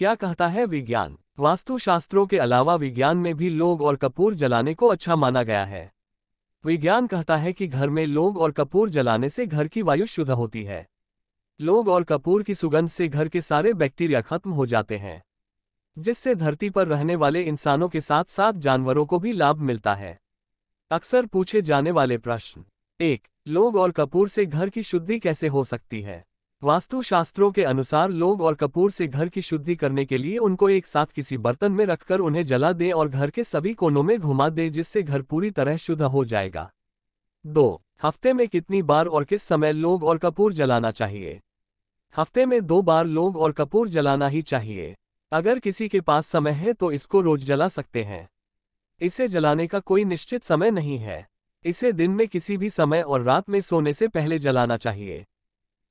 क्या कहता है विज्ञान? वास्तुशास्त्रों के अलावा विज्ञान में भी लोग और कपूर जलाने को अच्छा माना गया है। विज्ञान कहता है कि घर में लोग और कपूर जलाने से घर की वायु शुद्ध होती है। लोग और कपूर की सुगंध से घर के सारे बैक्टीरिया खत्म हो जाते हैं, जिससे धरती पर रहने वाले इंसानों के साथ साथ जानवरों को भी लाभ मिलता है। अक्सर पूछे जाने वाले प्रश्न। 1. लोग और कपूर से घर की शुद्धि कैसे हो सकती है? वास्तुशास्त्रों के अनुसार लोग और कपूर से घर की शुद्धि करने के लिए उनको एक साथ किसी बर्तन में रखकर उन्हें जला दें और घर के सभी कोनों में घुमा दें, जिससे घर पूरी तरह शुद्ध हो जाएगा। 2. हफ्ते में कितनी बार और किस समय लोग और कपूर जलाना चाहिए? हफ्ते में 2 बार लोग और कपूर जलाना ही चाहिए। अगर किसी के पास समय है तो इसको रोज जला सकते हैं। इसे जलाने का कोई निश्चित समय नहीं है। इसे दिन में किसी भी समय और रात में सोने से पहले जलाना चाहिए।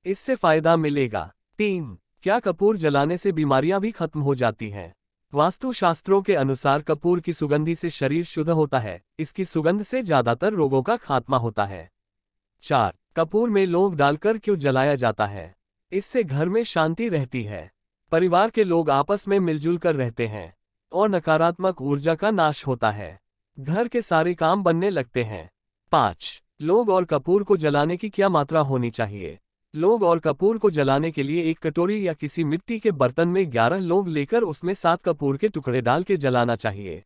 इससे फायदा मिलेगा। 3. क्या कपूर जलाने से बीमारियां भी खत्म हो जाती हैं? वास्तुशास्त्रों के अनुसार कपूर की सुगंधि से शरीर शुद्ध होता है। इसकी सुगंध से ज्यादातर रोगों का खात्मा होता है। 4. कपूर में लौंग डालकर क्यों जलाया जाता है? इससे घर में शांति रहती है। परिवार के लोग आपस में मिलजुल कर रहते हैं और नकारात्मक ऊर्जा का नाश होता है। घर के सारे काम बनने लगते हैं। 5. लोग और कपूर को जलाने की क्या मात्रा होनी चाहिए? लोग और कपूर को जलाने के लिए 1 कटोरी या किसी मिट्टी के बर्तन में 11 लोग लेकर उसमें 7 कपूर के टुकड़े डाल के जलाना चाहिए।